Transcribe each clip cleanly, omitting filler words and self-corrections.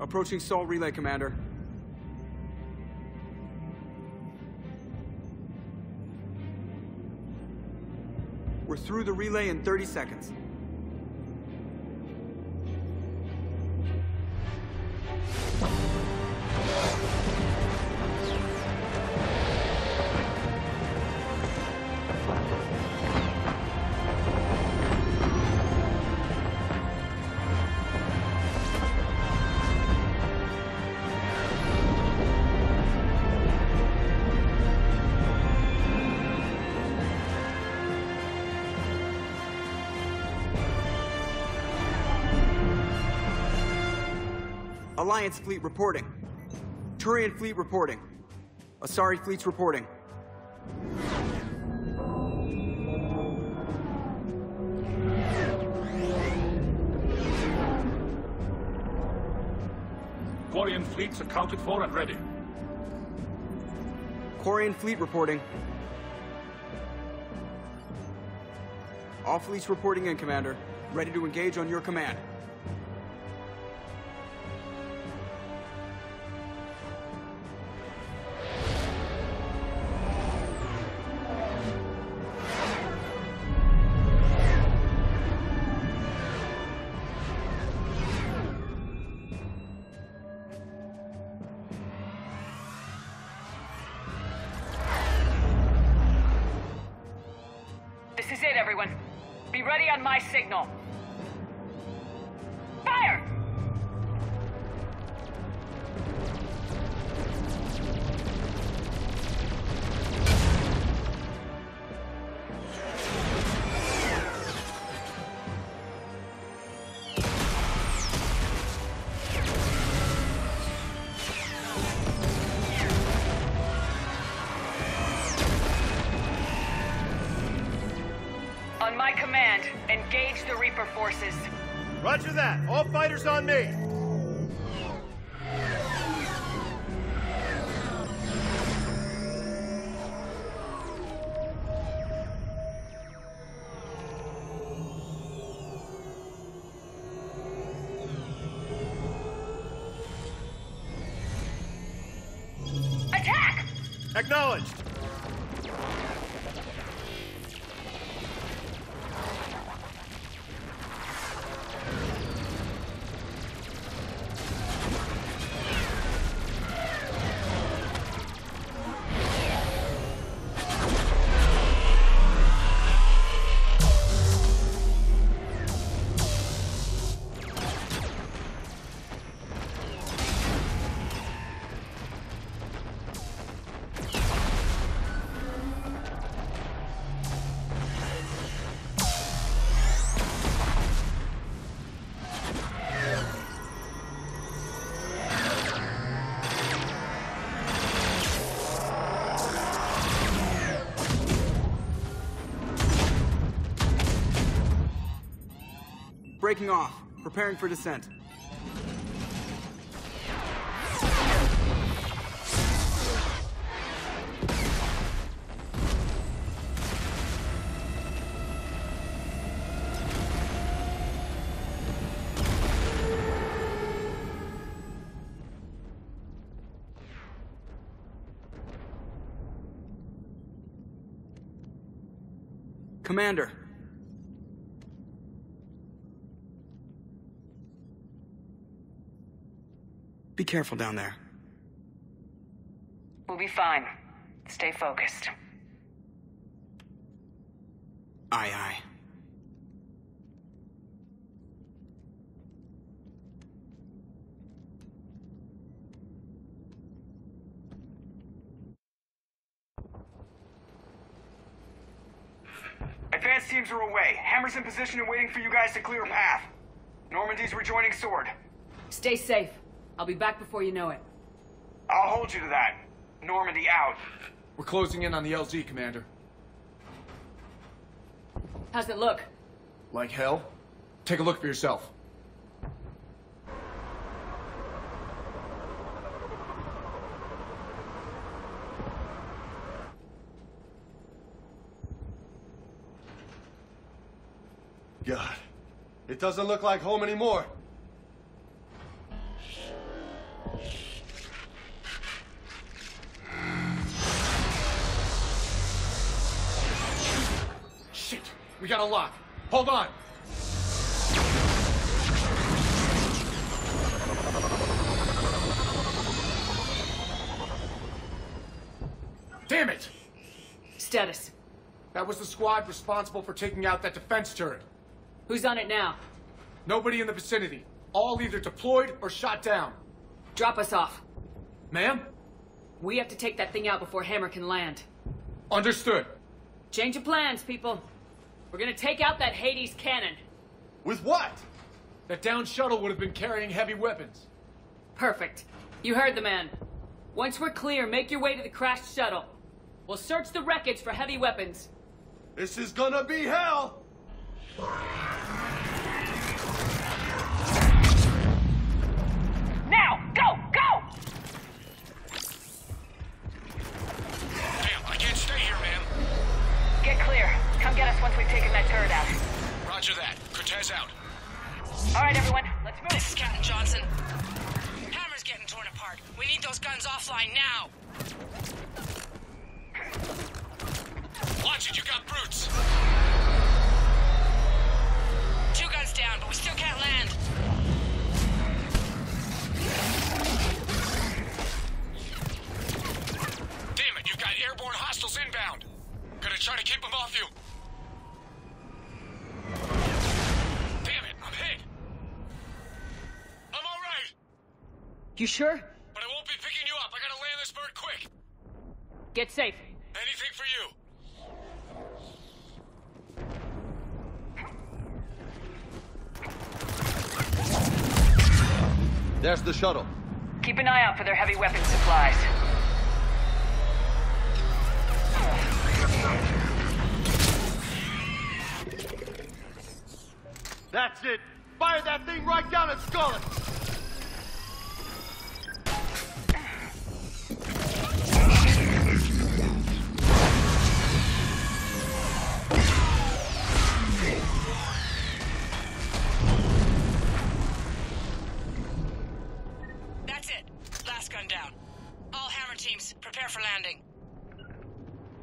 Approaching Salt Relay, Commander. We're through the relay in 30 seconds. Alliance fleet reporting. Turian fleet reporting. Asari fleets reporting. Corian fleets accounted for and ready. Corian fleet reporting. All fleets reporting in, Commander. Ready to engage on your command. Forces. Roger that. All fighters on me. Attack! Acknowledged. Breaking off. Preparing for descent. Commander. Be careful down there. We'll be fine. Stay focused. Aye, aye. Advanced teams are away. Hammer's in position and waiting for you guys to clear a path. Normandy's rejoining S.W.O.R.D. Stay safe. I'll be back before you know it. I'll hold you to that. Normandy out. We're closing in on the LZ, Commander. How's it look? Like hell? Take a look for yourself. God, it doesn't look like home anymore. got a lock. Hold on. Damn it! Status. That was the squad responsible for taking out that defense turret. Who's on it now? Nobody in the vicinity. All either deployed or shot down. Drop us off. Ma'am? We have to take that thing out before Hammer can land. Understood. Change of plans, people. We're gonna take out that Hades cannon. With what? That downed shuttle would have been carrying heavy weapons. Perfect. You heard the man. Once we're clear, make your way to the crashed shuttle. We'll search the wreckage for heavy weapons. This is gonna be hell! Now! Go! Go! Ma'am, I can't stay here, ma'am. Get clear. Come get us once we've taken that turret out. Roger that. Cortez out. Alright, everyone. Let's move. This is Captain Johnson. Hammer's getting torn apart. We need those guns offline now. Watch it, you got brutes! 2 guns down, but we still can't land. Damn it, you've got airborne hostiles inbound. Gonna try to keep them off you. Damn it, I'm hit. I'm alright. You sure? But I won't be picking you up. I gotta land this bird quick. Get safe. Anything for you. There's the shuttle. Keep an eye out for their heavy weapon supplies. That's it! Fire that thing right down at Scarlet!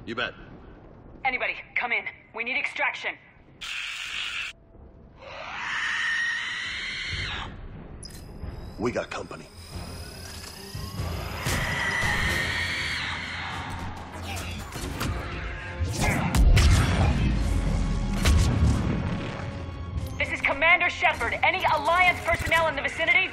You bet. Anybody, come in. We need extraction. We got company. This is Commander Shepard. Any Alliance personnel in the vicinity?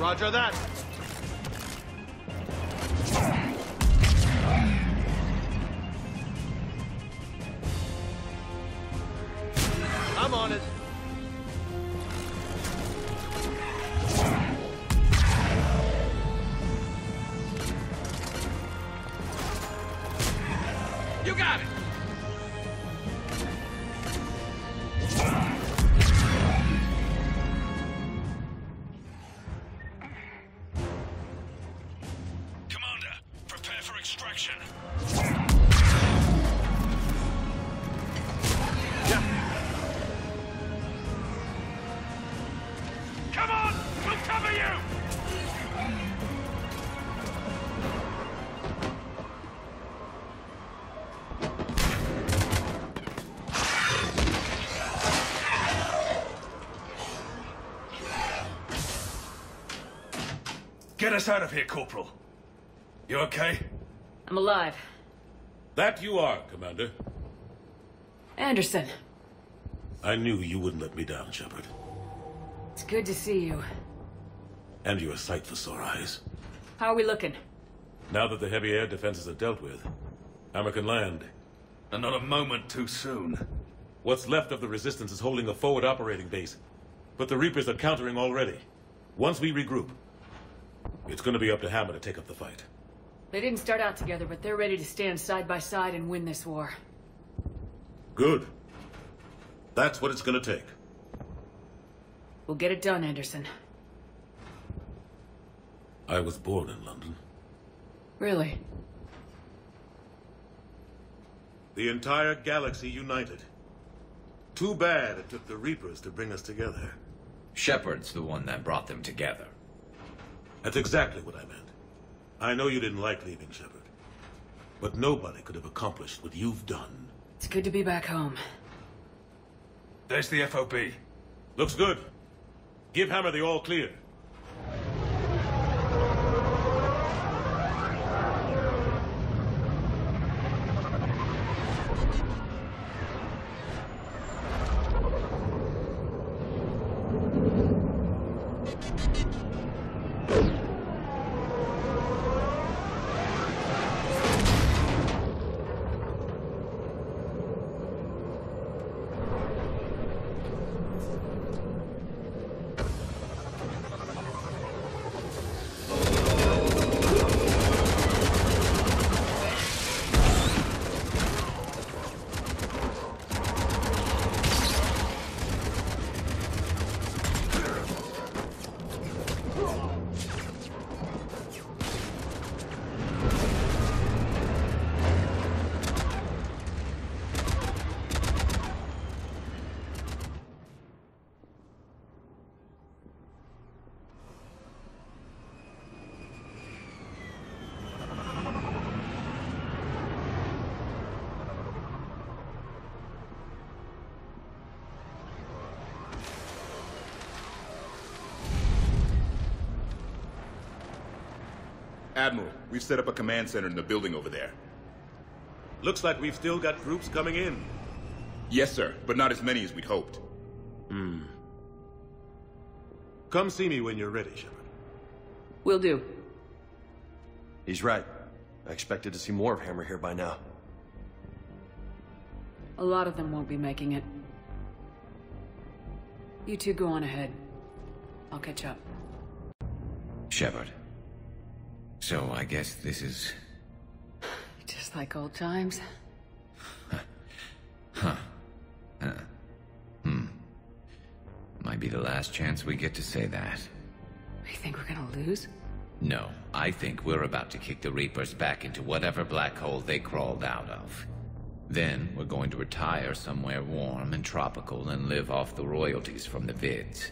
Roger that. I'm on it. You got it. Get us out of here, Corporal. You okay? I'm alive. That you are, Commander. Anderson. I knew you wouldn't let me down, Shepard. It's good to see you. And you're a sight for sore eyes. How are we looking? Now that the heavy air defenses are dealt with, Hammer can land. And not a moment too soon. What's left of the Resistance is holding a forward operating base. But the Reapers are countering already. Once we regroup, it's gonna be up to Hammer to take up the fight. They didn't start out together, but they're ready to stand side by side and win this war. Good. That's what it's gonna take. We'll get it done, Anderson. I was born in London. Really? The entire galaxy united. Too bad it took the Reapers to bring us together. Shepard's the one that brought them together. That's exactly what I meant. I know you didn't like leaving, Shepard. But nobody could have accomplished what you've done. It's good to be back home. There's the FOB. Looks good. Give Hammer the all clear. Admiral, we've set up a command center in the building over there. Looks like we've still got groups coming in. Yes, sir, but not as many as we'd hoped. Hmm. Come see me when you're ready, Shepard. Will do. He's right. I expected to see more of Hammer here by now. A lot of them won't be making it. You two go on ahead. I'll catch up. Shepard. So, I guess this is... just like old times. Might be the last chance we get to say that. You think we're gonna lose? No, I think we're about to kick the Reapers back into whatever black hole they crawled out of. Then, we're going to retire somewhere warm and tropical and live off the royalties from the vids.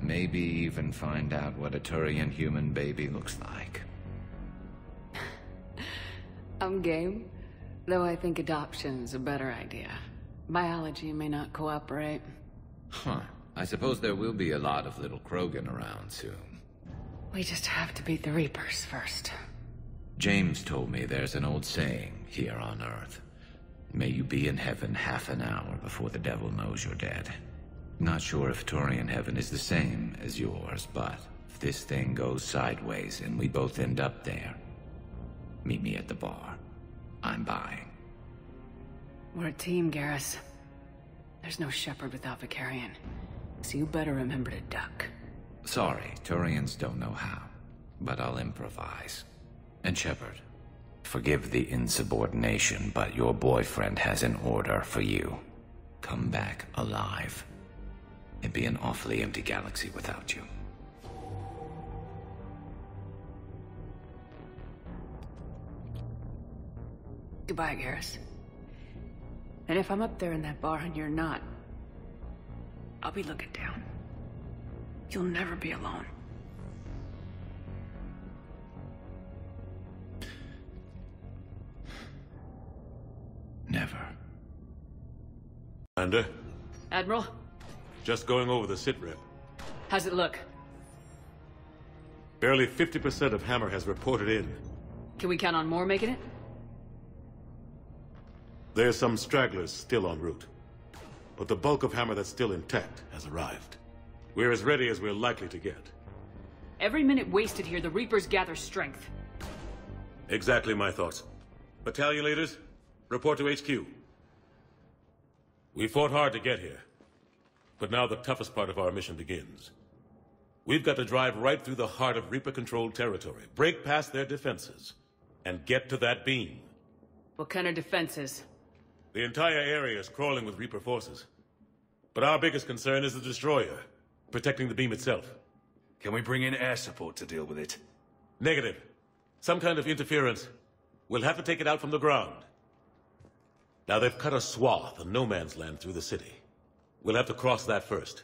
Maybe even find out what a Turian human baby looks like. I'm game, though I think adoption's a better idea. Biology may not cooperate. Huh. I suppose there will be a lot of little Krogan around soon. We just have to beat the Reapers first. James told me there's an old saying here on Earth. May you be in heaven half an hour before the devil knows you're dead. Not sure if Turian heaven is the same as yours, but if this thing goes sideways and we both end up there, meet me at the bar. I'm buying. We're a team, Garrus. There's no Shepard without Vicarion, so you better remember to duck. Sorry, Turians don't know how, but I'll improvise. And Shepard, forgive the insubordination, but your boyfriend has an order for you. Come back alive. It'd be an awfully empty galaxy without you. Goodbye, Garrus. And if I'm up there in that bar and you're not, I'll be looking down. You'll never be alone. Never. Commander? Admiral? Just going over the sit rep. How's it look? Barely 50% of Hammer has reported in. Can we count on more making it? There's some stragglers still en route. But the bulk of Hammer that's still intact has arrived. We're as ready as we're likely to get. Every minute wasted here, the Reapers gather strength. Exactly my thoughts. Battalion leaders, report to HQ. We fought hard to get here. But now the toughest part of our mission begins. We've got to drive right through the heart of Reaper-controlled territory, break past their defenses, and get to that beam. What kind of defenses? The entire area is crawling with Reaper forces. But our biggest concern is the destroyer, protecting the beam itself. Can we bring in air support to deal with it? Negative. Some kind of interference. We'll have to take it out from the ground. Now they've cut a swath of no man's land through the city. We'll have to cross that first.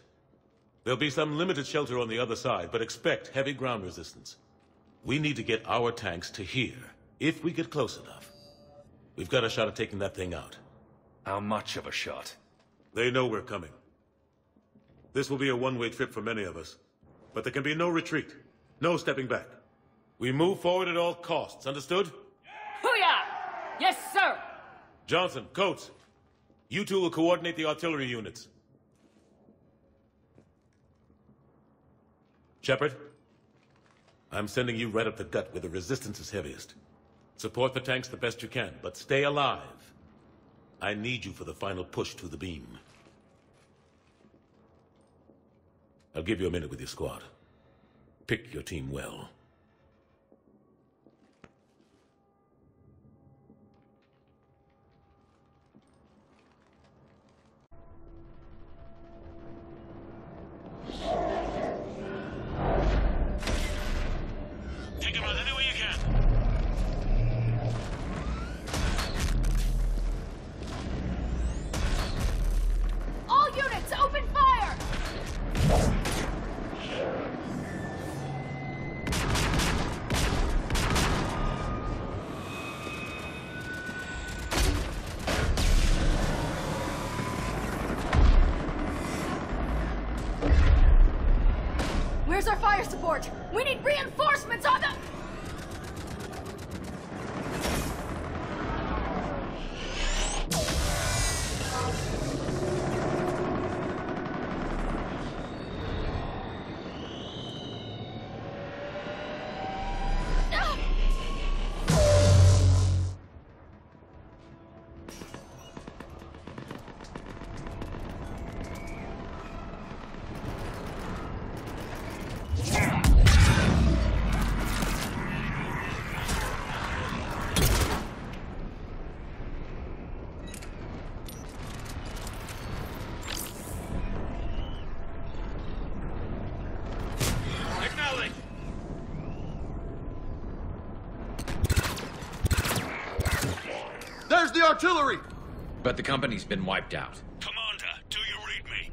There'll be some limited shelter on the other side, but expect heavy ground resistance. We need to get our tanks to here, if we get close enough. We've got a shot at taking that thing out. How much of a shot? They know we're coming. This will be a one-way trip for many of us. But there can be no retreat, no stepping back. We move forward at all costs, understood? Hoo-yah! Yes, sir! Johnson, Coates, you two will coordinate the artillery units. Shepard, I'm sending you right up the gut where the resistance is heaviest. Support the tanks the best you can, but stay alive. I need you for the final push to the beam. I'll give you a minute with your squad. Pick your team well. We need reinforcements on the- Artillery! But the company's been wiped out. Commander, do you read me?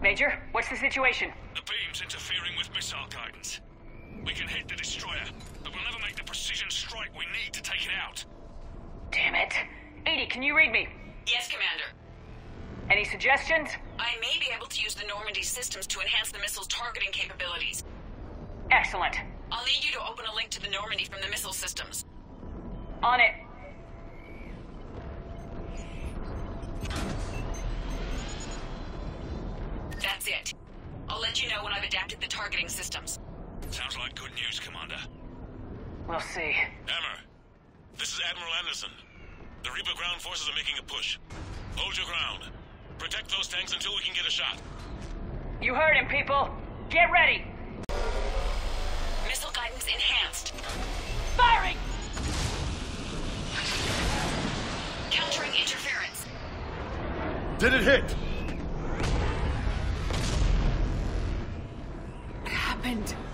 Major, what's the situation? The beam's interfering with missile guidance. We can hit the destroyer, but we'll never make the precision strike we need to take it out. Damn it. 80, can you read me? Yes, Commander. Any suggestions? I may be able to use the Normandy systems to enhance the missile's targeting capabilities. Excellent. I'll need you to open a link to the Normandy from the missile systems. On it. That's it. I'll let you know when I've adapted the targeting systems. Sounds like good news, Commander. We'll see. Hammer, this is Admiral Anderson. The Reaper ground forces are making a push. Hold your ground. Protect those tanks until we can get a shot. You heard him, people. Get ready. Missile guidance enhanced. Firing! Countering interference. Did it hit?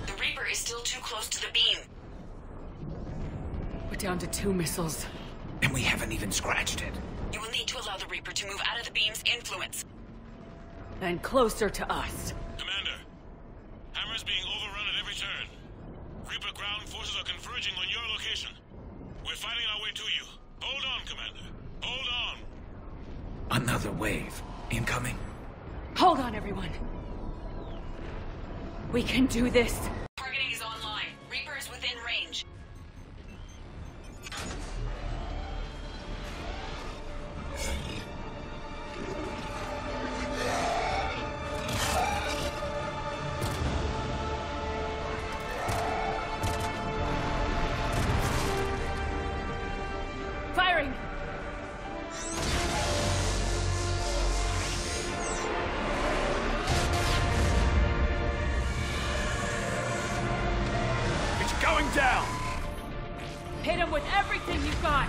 The Reaper is still too close to the beam. We're down to 2 missiles. And we haven't even scratched it. You will need to allow the Reaper to move out of the beam's influence. And closer to us. Commander, Hammer's being overrun at every turn. Reaper ground forces are converging on your location. We're fighting our way to you. Hold on, Commander. Hold on. Another wave. Incoming. Hold on, everyone. We can do this. Targeting is online. Reaper is within range. Firing! Down! Hit him with everything you've got!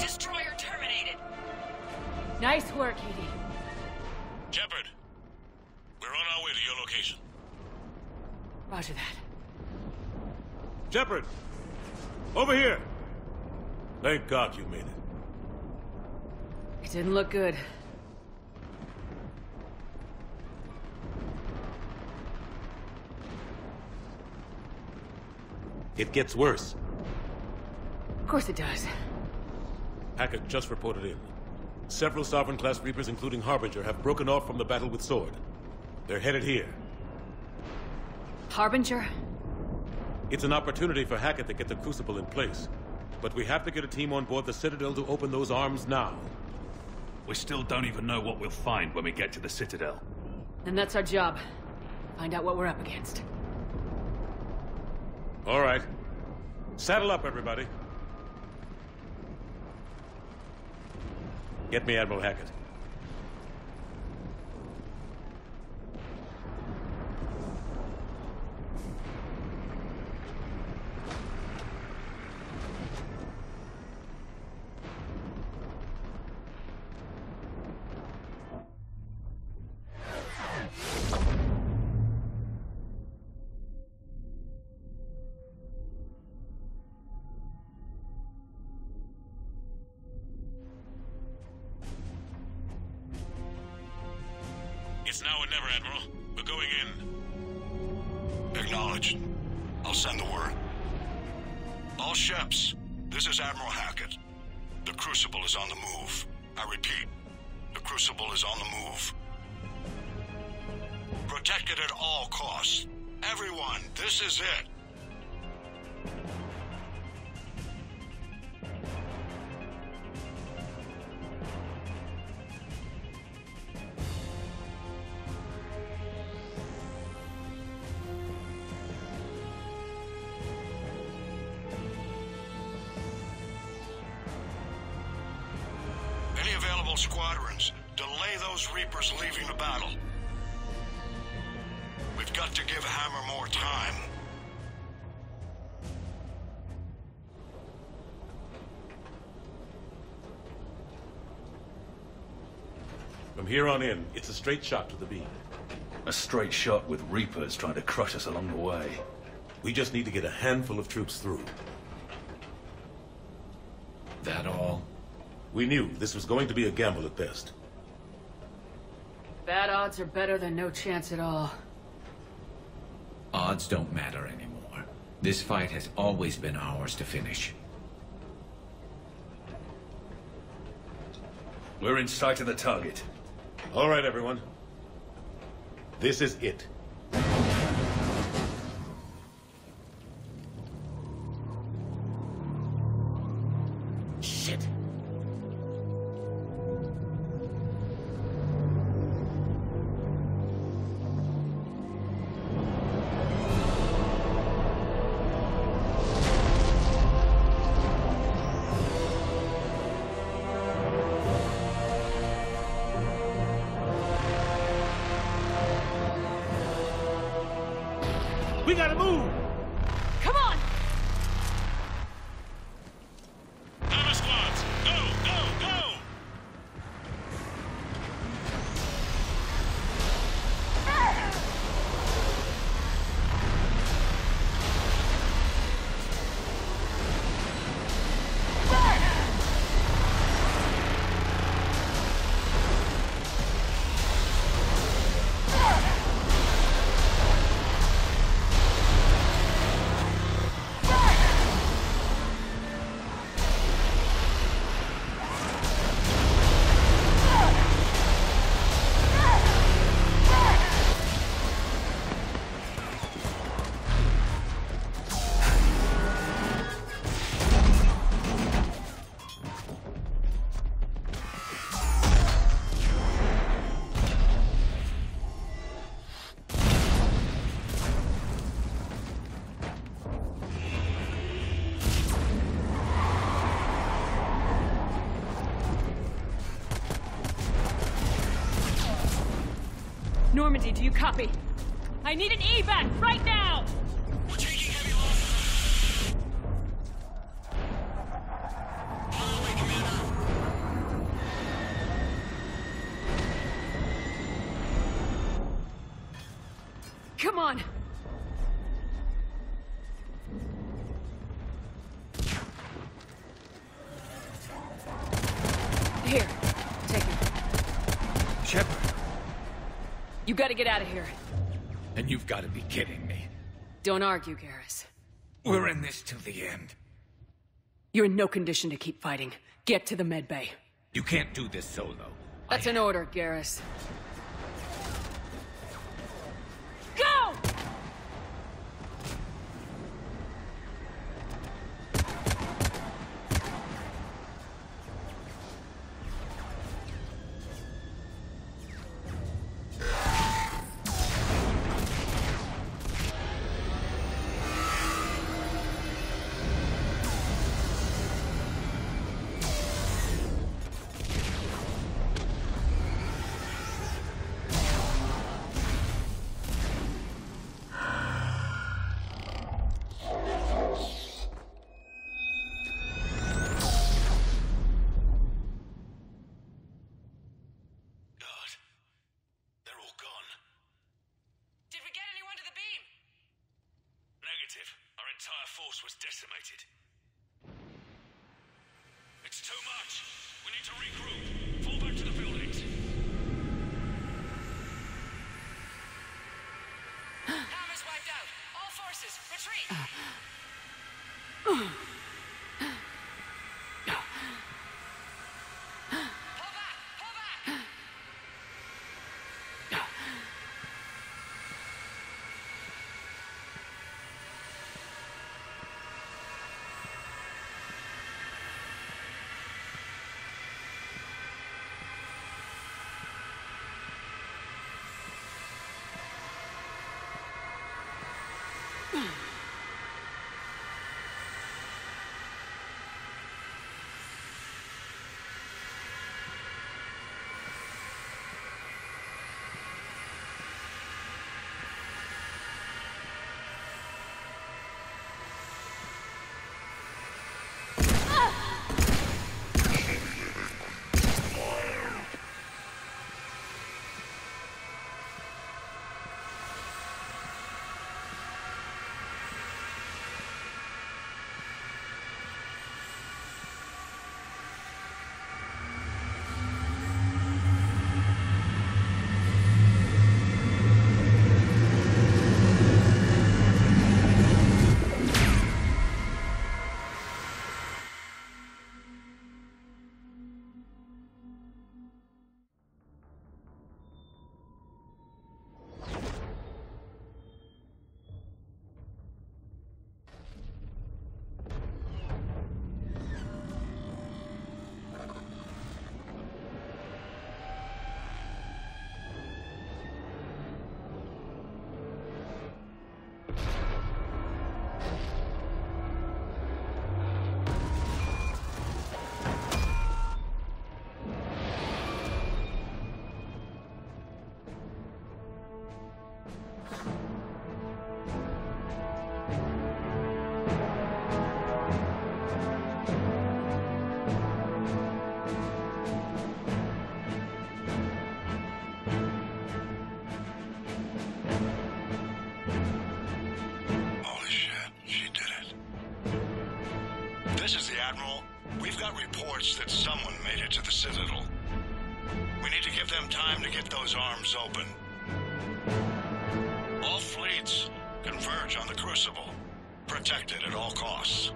Destroyer terminated! Nice work, Edie. Shepard, we're on our way to your location. Roger that. Shepard! Over here! Thank God you made it. It didn't look good. It gets worse. Of course it does. Hackett just reported in. Several Sovereign-class Reapers, including Harbinger, have broken off from the battle with S.W.O.R.D. They're headed here. Harbinger? It's an opportunity for Hackett to get the Crucible in place. But we have to get a team on board the Citadel to open those arms now. We still don't even know what we'll find when we get to the Citadel. Then that's our job. Find out what we're up against. All right. Saddle up, everybody. Get me Admiral Hackett. It's now or never, Admiral. We're going in. Acknowledged. I'll send the word. All ships, this is Admiral Hackett. The Crucible is on the move. I repeat, the Crucible is on the move. Protect it at all costs. Everyone, this is it. Squadrons, delay those Reapers leaving the battle. We've got to give Hammer more time. From here on in, it's a straight shot to the beam. A straight shot with Reapers trying to crush us along the way. We just need to get a handful of troops through. That all? We knew this was going to be a gamble at best. Bad odds are better than no chance at all. Odds don't matter anymore. This fight has always been ours to finish. We're in sight of the target. All right, everyone. This is it. We gotta move! Come on! Hammer squads! Go! Go! Go! Normandy, do you copy? I need an evac right now! We're taking heavy losses. On the way, Commander. Come on! Here, take it. Shepard. You gotta get out of here. And you've gotta be kidding me. Don't argue, Garrus. We're in this till the end. You're in no condition to keep fighting. Get to the medbay. You can't do this solo. That's an order, Garrus. Go! It's too much! We need to regroup! Fall back to the buildings! Hammer's wiped out! All forces, retreat! Pull back! Pull back! That someone made it to the Citadel. We need to give them time to get those arms open. All fleets converge on the Crucible. Protect it at all costs.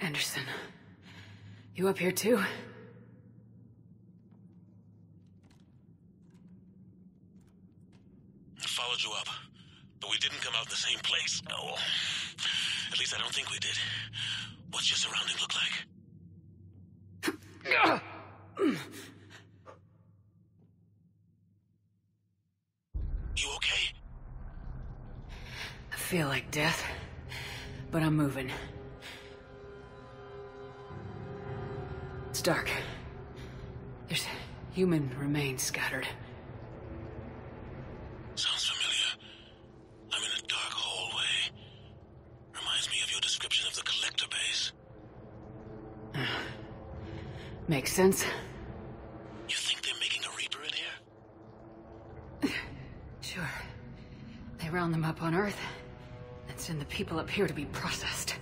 Anderson, you up here too? I followed you up, but we didn't come out the same place. Oh, at least I don't think we did. What's your surrounding look like? You okay? I feel like death. but I'm moving. It's dark. There's human remains scattered. Sounds familiar. I'm in a dark hallway. Reminds me of your description of the collector base. Makes sense. You think they're making a Reaper in here? Sure. They round them up on Earth and send the people up here to be processed.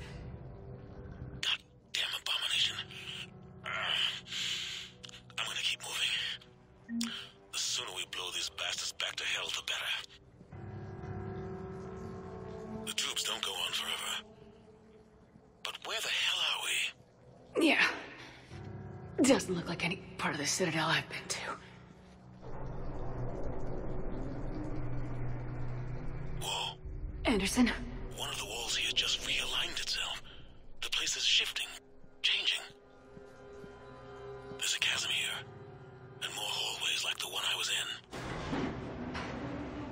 Doesn't look like any part of the Citadel I've been to. Whoa. Anderson? One of the walls here just realigned itself. The place is shifting, changing. There's a chasm here, and more hallways like the one I was in.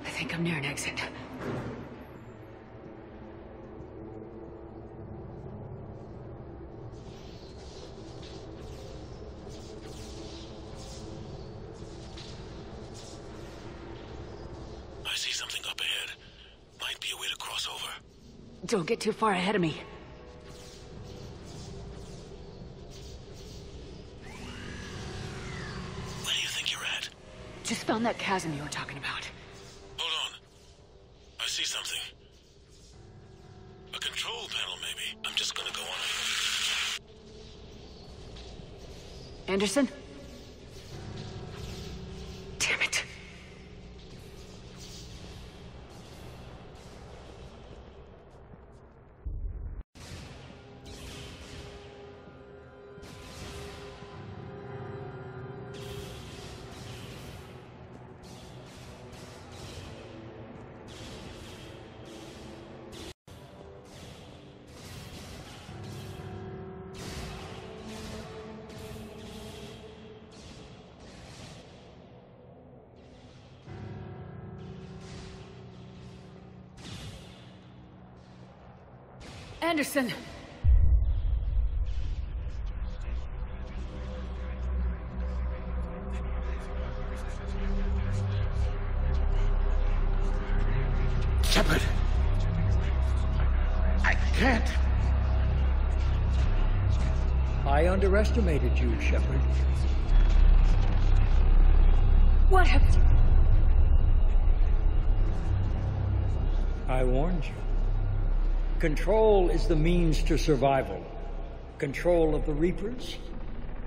I think I'm near an exit. Don't get too far ahead of me. Where do you think you're at? Just found that chasm you were talking about. Hold on. I see something. A control panel, maybe. I'm just gonna go on. Anderson? Anderson! Shepard! I can't! I underestimated you, Shepard. What happened? I warned you. Control is the means to survival. Control of the Reapers,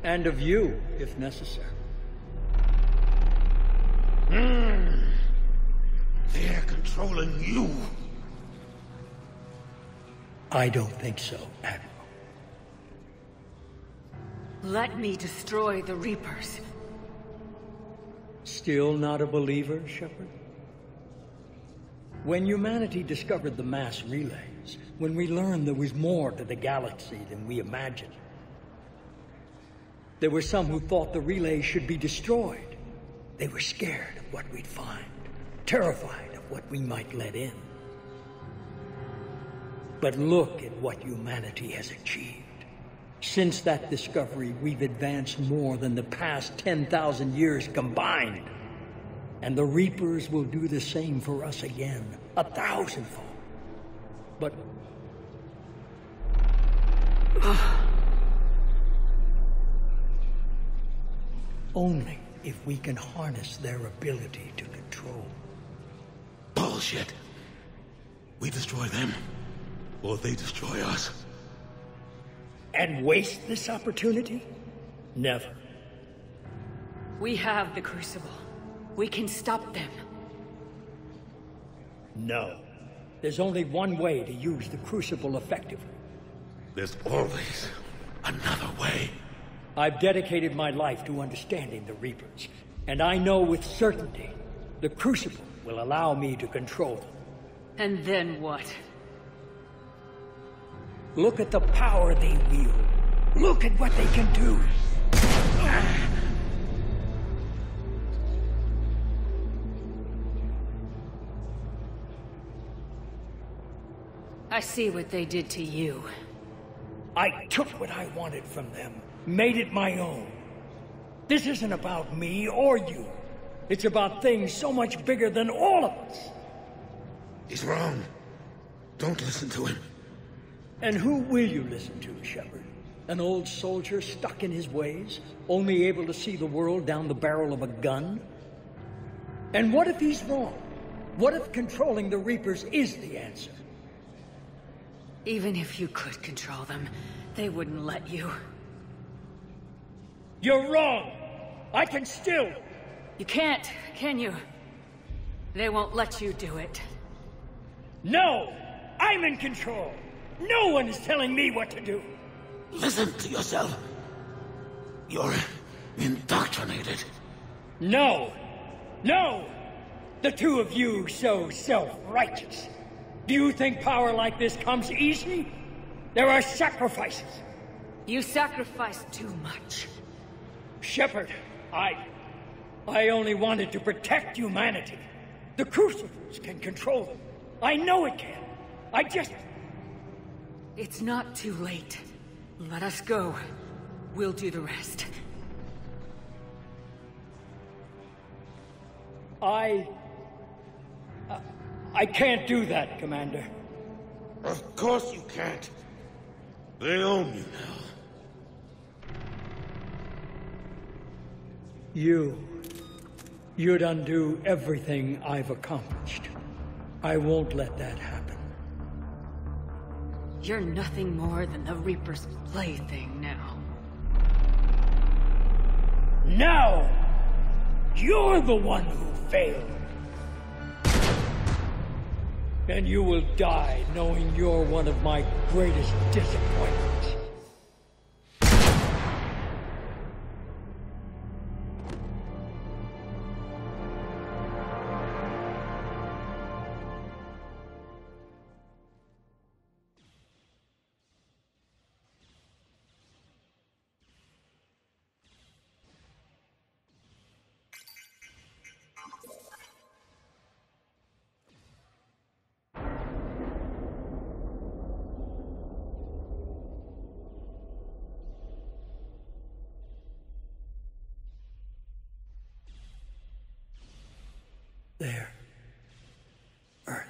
and of you, if necessary. They're controlling you. I don't think so, Admiral. Let me destroy the Reapers. Still not a believer, Shepard? When humanity discovered the mass relays, when we learned there was more to the galaxy than we imagined, there were some who thought the relays should be destroyed. They were scared of what we'd find, terrified of what we might let in. But look at what humanity has achieved. Since that discovery, we've advanced more than the past 10,000 years combined. And the Reapers will do the same for us again, 1,000-fold. But... only if we can harness their ability to control. Bullshit! We destroy them, or they destroy us. And waste this opportunity? Never. We have the Crucible. We can stop them. No. There's only one way to use the Crucible effectively. There's always another way. I've dedicated my life to understanding the Reapers, and I know with certainty the Crucible will allow me to control them. And then what? Look at the power they wield. Look at what they can do. I I see what they did to you. I took what I wanted from them, made it my own. This isn't about me or you. It's about things so much bigger than all of us. He's wrong. Don't listen to him. And who will you listen to, Shepard? An old soldier stuck in his ways, only able to see the world down the barrel of a gun? And what if he's wrong? What if controlling the Reapers is the answer? Even if you could control them, they wouldn't let you. You're wrong! I can still! You can't, can you? They won't let you do it. No! I'm in control! No one is telling me what to do! Listen to yourself. You're indoctrinated. No! No! The two of you so self-righteous. Do you think power like this comes easy? There are sacrifices. You sacrificed too much. Shepard, I only wanted to protect humanity. The Crucibles can control them. I know it can. I just... It's not too late. Let us go. We'll do the rest. I can't do that, Commander. Of course you can't. They own you now. You'd undo everything I've accomplished. I won't let that happen. You're nothing more than the Reaper's plaything now. No! You're the one who failed. And you will die knowing you're one of my greatest disappointments. There. Earth.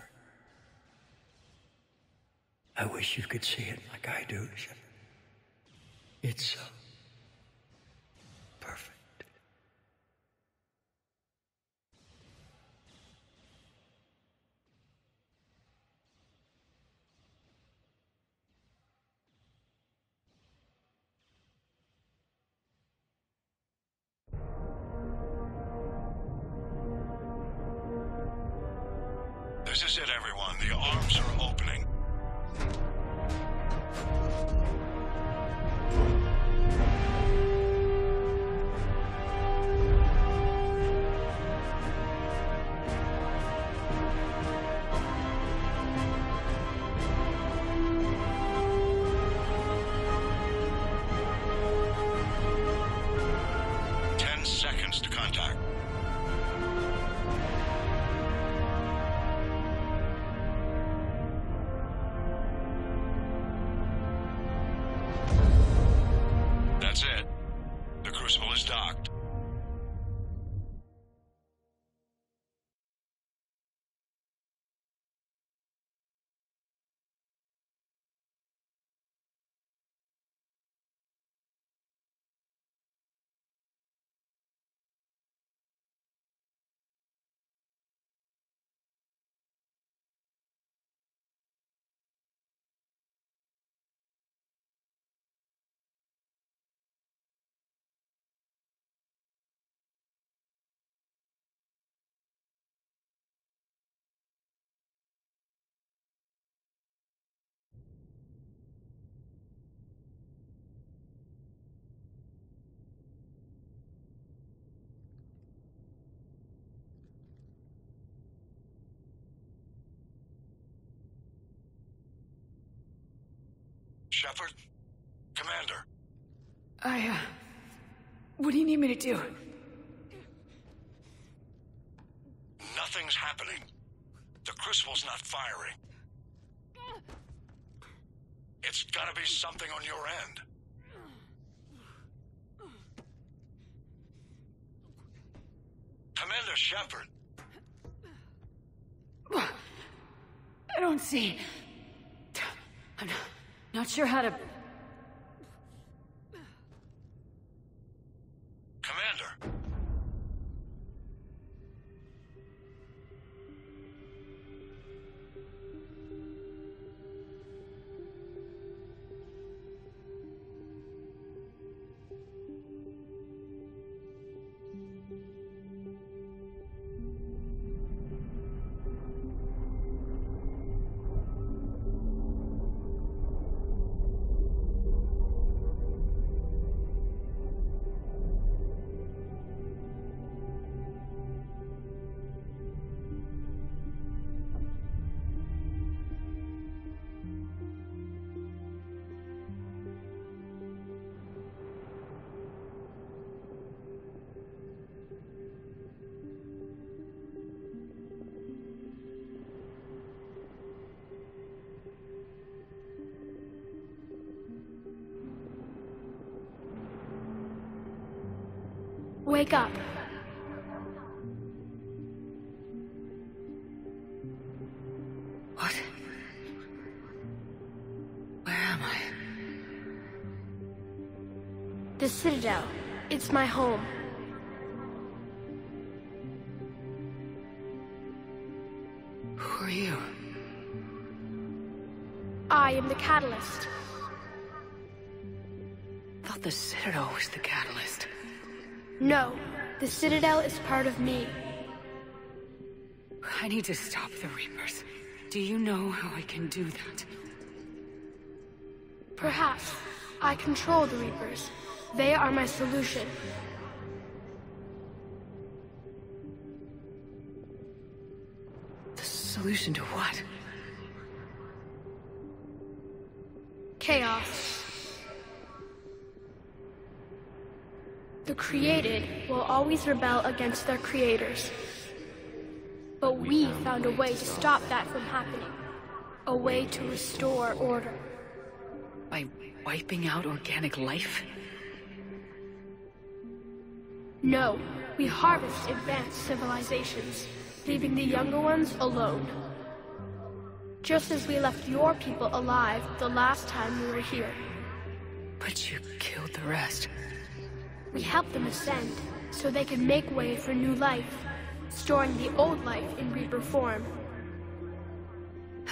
I wish you could see it like I do, Shepard. It's so perfect. This is it, everyone. The arms are opening. Shepard? Commander? What do you need me to do? Nothing's happening. The Crucible's not firing. gotta be something on your end. Commander Shepard. I don't see. I'm not sure how to... Commander. Wake up. What? Where am I? The Citadel. It's my home. Who are you? I am the Catalyst. I thought the Citadel was the Catalyst. No, the Citadel is part of me. I need to stop the Reapers. Do you know how I can do that? Perhaps. I control the Reapers. They are my solution. The solution to what? Chaos. The created will always rebel against their creators. But we found a way to stop that from happening. A way to restore order. By wiping out organic life? No, we harvest advanced civilizations, leaving the younger ones alone. Just as we left your people alive the last time we were here. But you killed the rest. We helped them ascend, so they could make way for new life, storing the old life in Reaper form.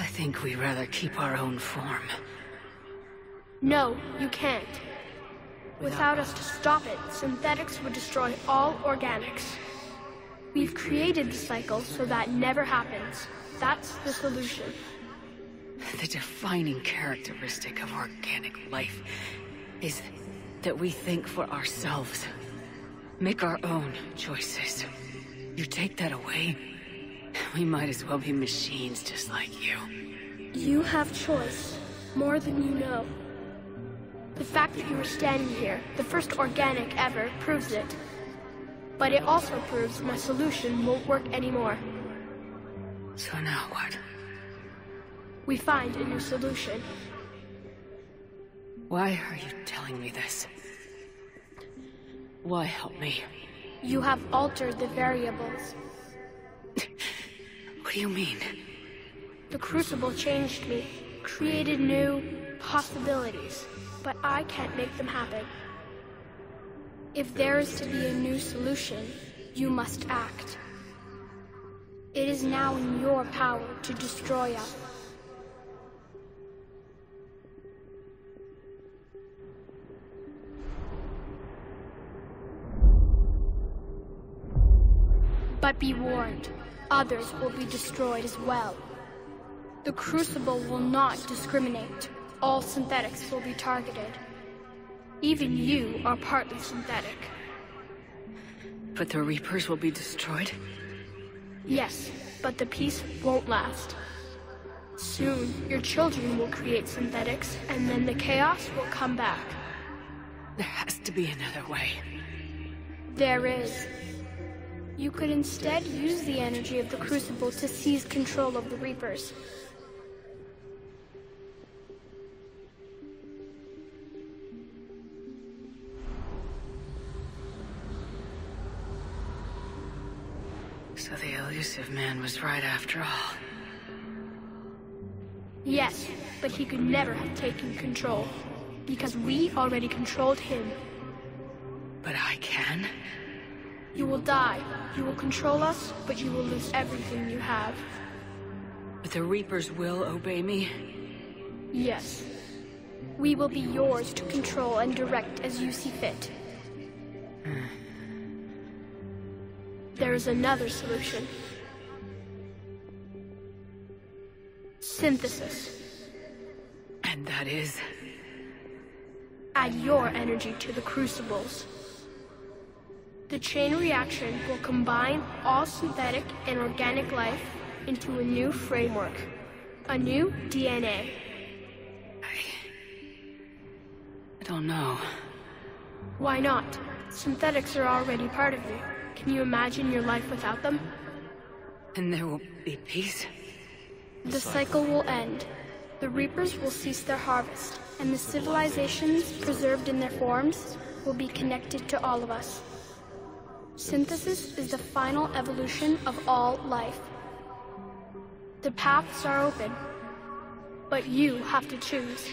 I think we'd rather keep our own form. No, you can't. Without us to stop it, synthetics would destroy all organics. We've created the cycle so that never happens. That's the solution. The defining characteristic of organic life is... that we think for ourselves. Make our own choices. You take that away, we might as well be machines just like you. You have choice, more than you know. The fact that you are standing here, the first organic ever, proves it. But it also proves my solution won't work anymore. So now what? We find a new solution. Why are you telling me this? Why help me? You have altered the variables. What do you mean? The Crucible changed me, created new possibilities, but I can't make them happen. If there is to be a new solution, you must act. It is now in your power to destroy us. But be warned, others will be destroyed as well. The Crucible will not discriminate. All synthetics will be targeted. Even you are partly synthetic. But the Reapers will be destroyed? Yes, but the peace won't last. Soon, your children will create synthetics, and then the chaos will come back. There has to be another way. There is. You could instead use the energy of the Crucible to seize control of the Reapers. So the elusive man was right after all. Yes, but he could never have taken control, because we already controlled him. But I can? You will die. You will control us, but you will lose everything you have. But the Reapers will obey me? Yes. We will be yours to control and direct as you see fit. There is another solution. Synthesis. And that is? Add your energy to the Crucibles. The chain reaction will combine all synthetic and organic life into a new framework. A new DNA. I don't know. Why not? Synthetics are already part of you. Can you imagine your life without them? And there will be peace? The cycle will end. The Reapers will cease their harvest, and the civilizations preserved in their forms will be connected to all of us. Synthesis is the final evolution of all life. The paths are open, but you have to choose.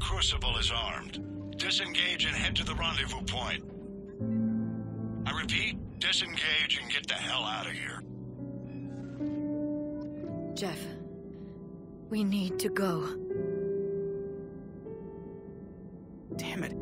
Crucible is armed. Disengage and head to the rendezvous point. I repeat, disengage and get the hell out of here. Jeff, we need to go. Damn it.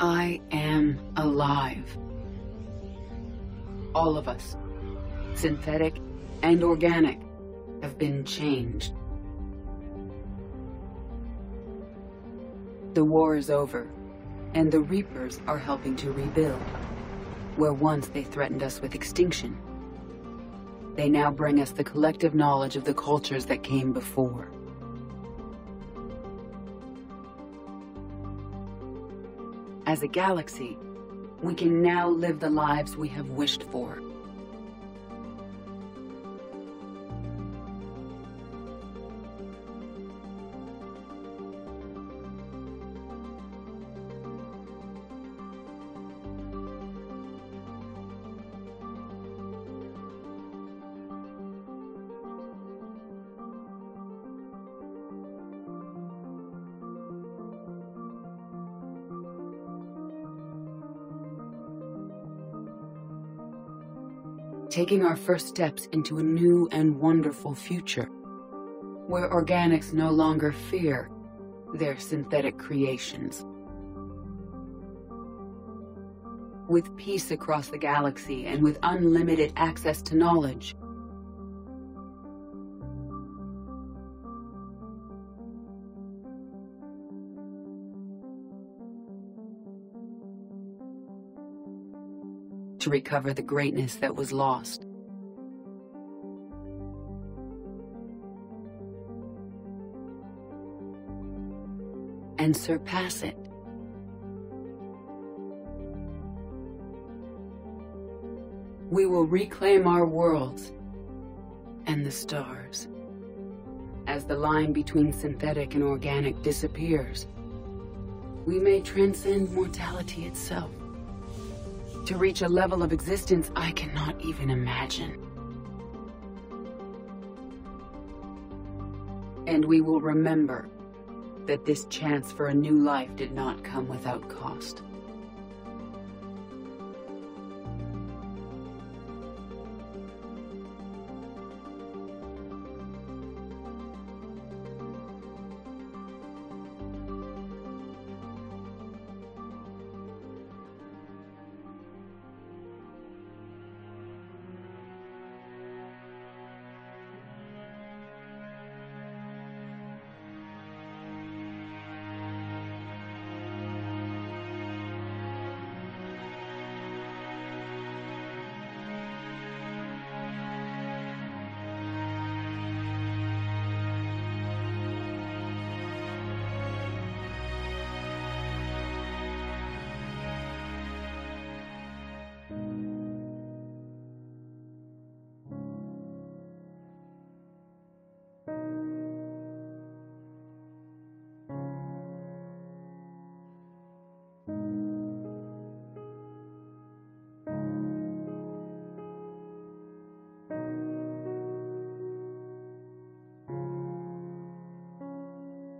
I am alive. All of us, synthetic and organic, have been changed. The war is over, and the Reapers are helping to rebuild. Where once they threatened us with extinction, they now bring us the collective knowledge of the cultures that came before. As a galaxy, we can now live the lives we have wished for. Taking our first steps into a new and wonderful future, where organics no longer fear their synthetic creations. With peace across the galaxy and with unlimited access to knowledge, to recover the greatness that was lost. And surpass it. We will reclaim our worlds and the stars. As the line between synthetic and organic disappears, we may transcend mortality itself. To reach a level of existence I cannot even imagine. And we will remember that this chance for a new life did not come without cost.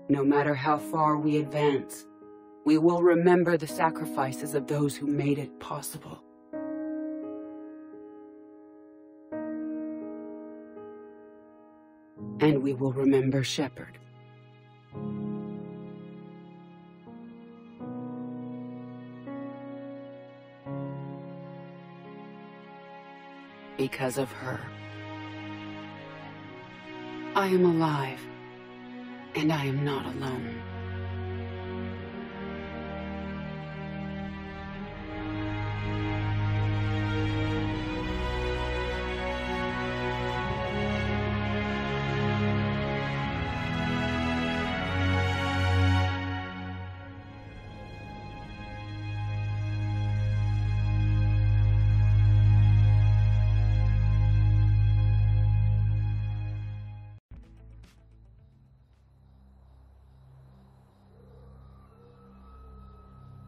No matter how far we advance, we will remember the sacrifices of those who made it possible. And we will remember Shepard. Because of her, I am alive. And I am not alone.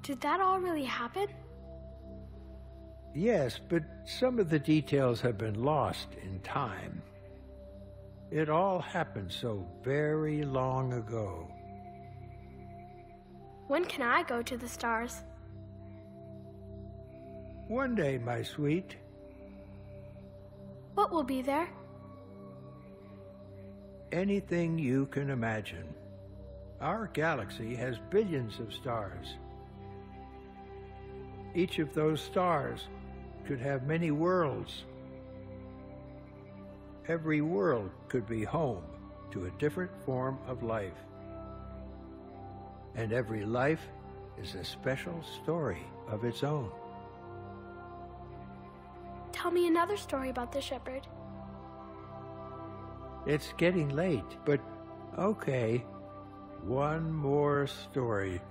Did that all really happen? Yes, but some of the details have been lost in time. It all happened so very long ago. When can I go to the stars? One day, my sweet. What will be there? Anything you can imagine. Our galaxy has billions of stars. each of those stars could have many worlds. Every world could be home to a different form of life. And every life is a special story of its own. Tell me another story about the shepherd. It's getting late, but okay, one more story.